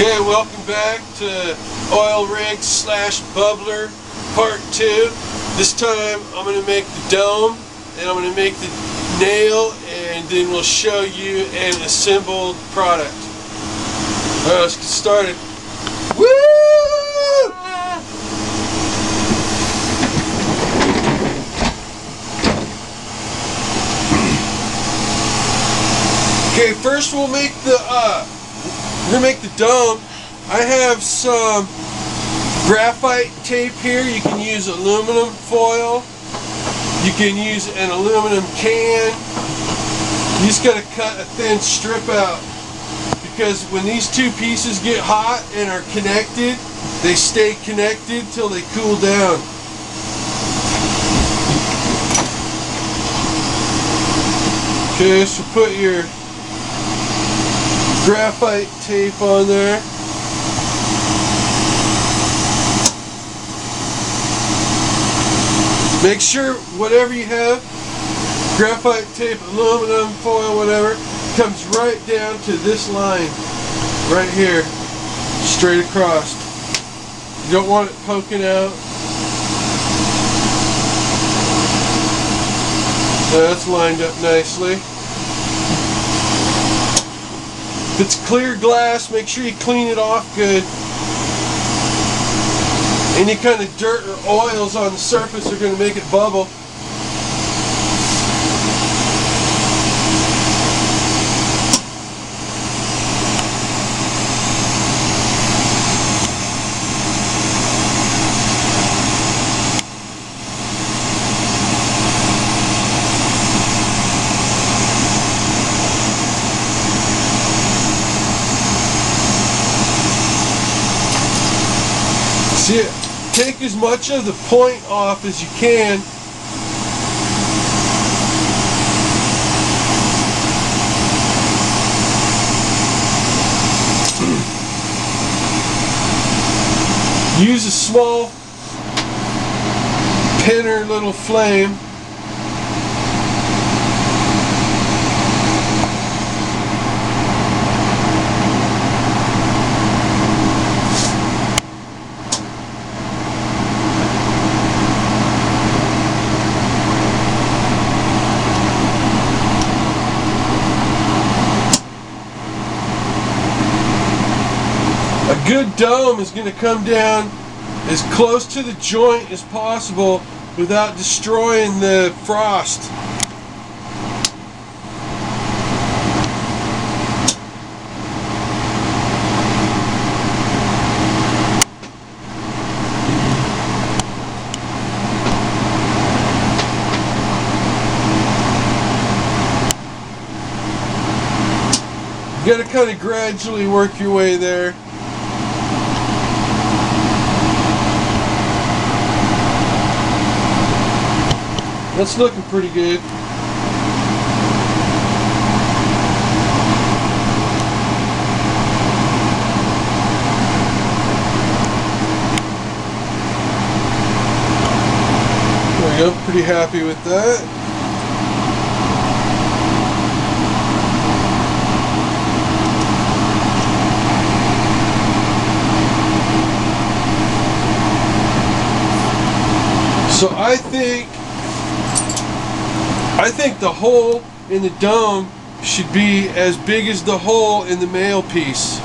Okay, welcome back to oil rig slash bubbler part 2. This time I'm going to make the dome and I'm going to make the nail, and then we'll show you an assembled product. Alright, let's get started. Okay, first we'll make the dome. I have some graphite tape here. You can use aluminum foil. You can use an aluminum can. You just gotta cut a thin strip out, because when these two pieces get hot and are connected, they stay connected till they cool down. Okay, so put your graphite tape on there. Make sure whatever you have, graphite tape, aluminum foil, whatever, comes right down to this line right here, straight across. You don't want it poking out. That's lined up nicely. If it's clear glass, make sure you clean it off good. Any kind of dirt or oils on the surface are going to make it bubble. Take as much of the point off as you can. Use a small pinner little flame. A good dome is going to come down as close to the joint as possible without destroying the frost. You got to kind of gradually work your way there. That's looking pretty good. There we go, pretty happy with that. So I think the hole in the dome should be as big as the hole in the mail piece.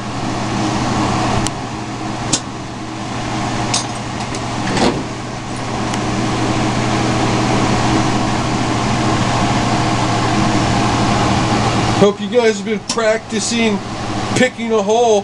Hope you guys have been practicing picking a hole.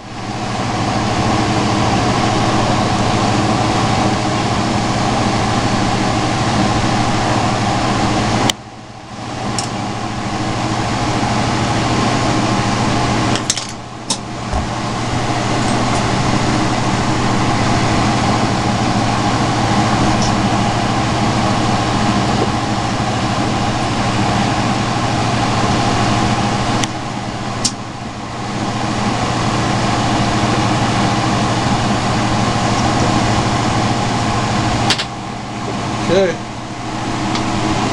Okay,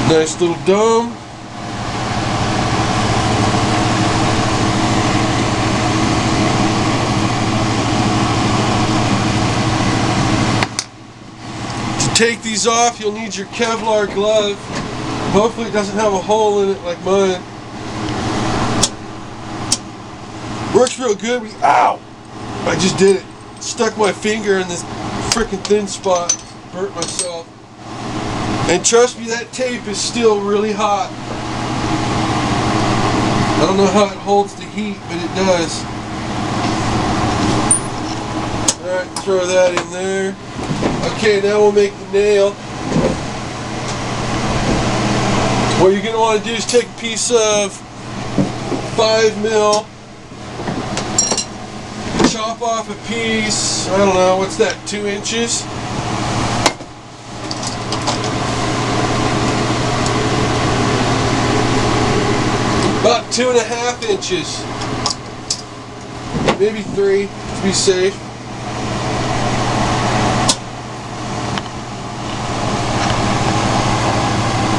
nice little dome. these off, you'll need your Kevlar glove. Hopefully it doesn't have a hole in it like mine. Works real good. Ow! I just did it. Stuck my finger in this freaking thin spot. Burnt myself. And trust me, that tape is still really hot. I don't know how it holds the heat, but it does. Alright, throw that in there. Okay, now we'll make the nail. What you're going to want to do is take a piece of 5 mil, chop off a piece, I don't know, what's that, 2 inches? About 2.5 inches, maybe 3 to be safe.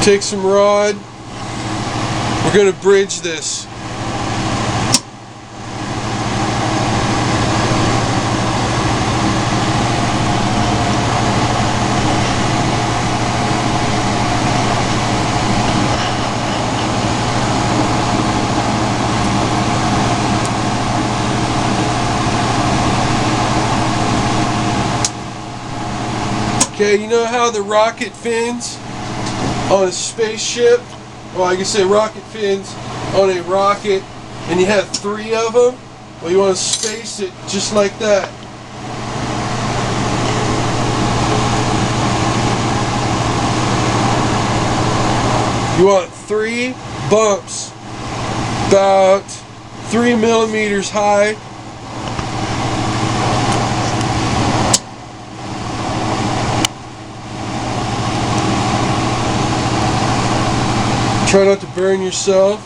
Take some rod, we're going to bridge this. Okay, you know how the rocket fins on a spaceship, well I can say rocket fins on a rocket, and you have 3 of them? Well, you want to space it just like that. You want 3 bumps about 3 millimeters high. Try not to burn yourself.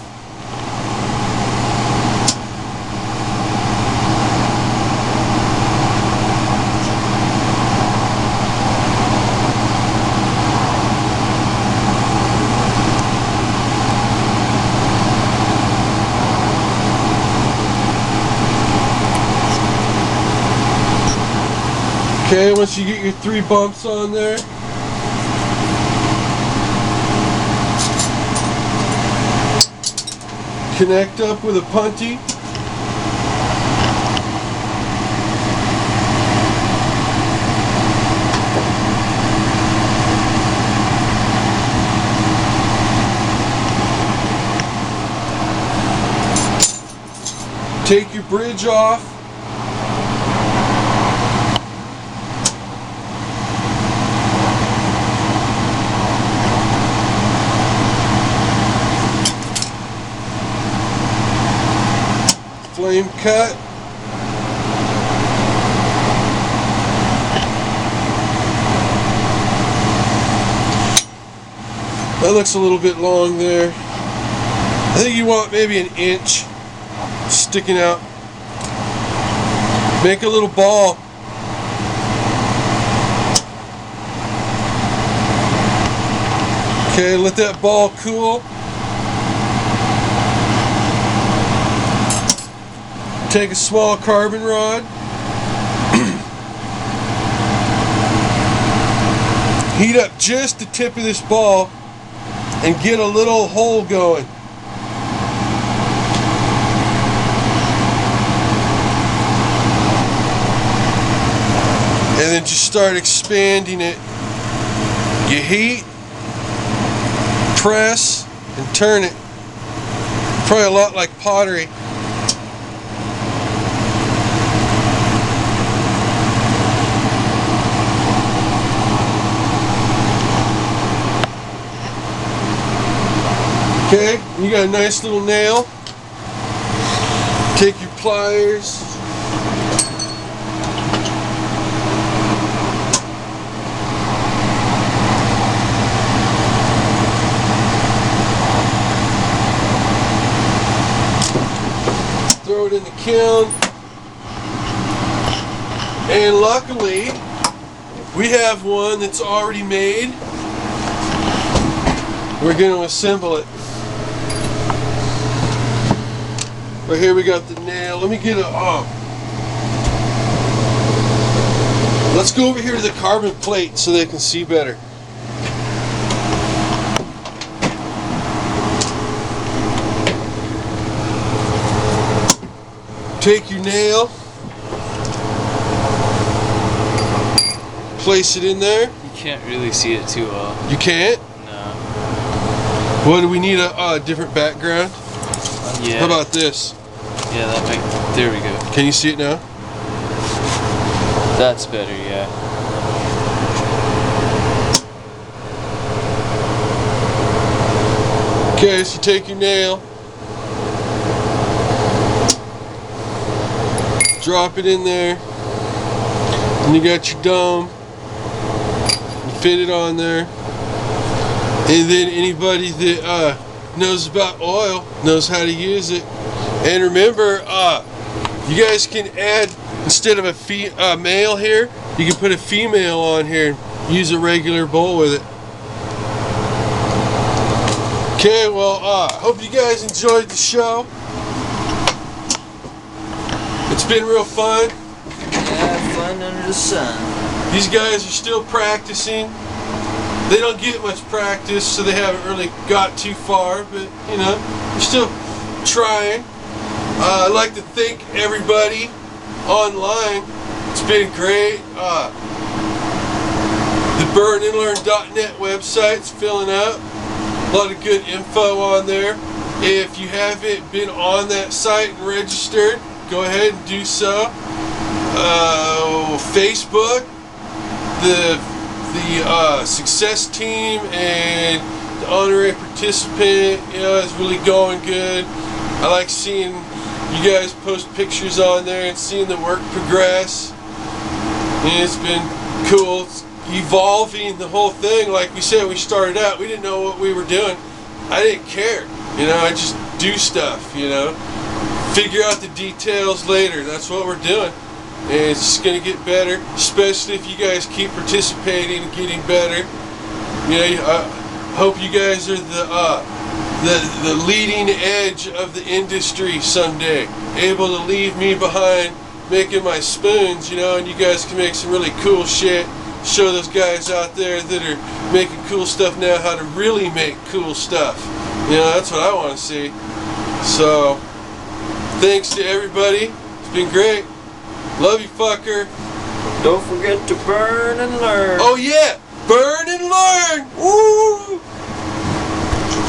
Okay, once you get your 3 bumps on there, connect up with a punty. Take your bridge off. Flame cut. That looks a little bit long there. I think you want maybe 1 inch sticking out. Make a little ball. Okay, let that ball cool. Take a small carbon rod, heat up just the tip of this ball and get a little hole going. And then just start expanding it. You heat, press, and turn it. Probably a lot like pottery. Okay, you got a nice little nail. Take your pliers. Throw it in the kiln. And luckily, we have one that's already made. We're going to assemble it. Right here we got the nail. Let me get it off. Let's go over here to the carbon plate so they can see better. Take your nail, place it in there. You can't really see it too well. You can't? No. Well, do we need a different background? Yeah. How about this? Yeah, that might, there we go. Can you see it now? That's better, yeah. Okay, so take your nail, drop it in there, and you got your dome, you fit it on there, and then anybody that knows about oil knows how to use it. And remember, you guys can add, instead of a male here, you can put a female on here and use a regular bowl with it. Okay, well, hope you guys enjoyed the show. It's been real fun. Yeah, fun under the sun. These guys are still practicing. They don't get much practice, so they haven't really got too far, but, you know, they're still trying. I'd like to thank everybody online. It's been great. The burnandlearn.net website's filling up. A lot of good info on there. If you haven't been on that site and registered, go ahead and do so. Facebook, the success team and the honorary participant, you know, is really going good. I like seeing you guys post pictures on there and seeing the work progress. And it's been cool. It's evolving, the whole thing. Like we said, we started out, we didn't know what we were doing. I didn't care. You know, I just do stuff, you know. Figure out the details later. That's what we're doing. And it's just going to get better, especially if you guys keep participating and getting better. You know, I hope you guys are the leading edge of the industry someday. Able to leave me behind making my spoons, you know, and you guys can make some really cool shit. Show those guys out there that are making cool stuff now how to really make cool stuff. You know, that's what I want to see. So, thanks to everybody. It's been great. Love you, fucker. Don't forget to burn and learn. Oh, yeah. Burn and learn. Woo!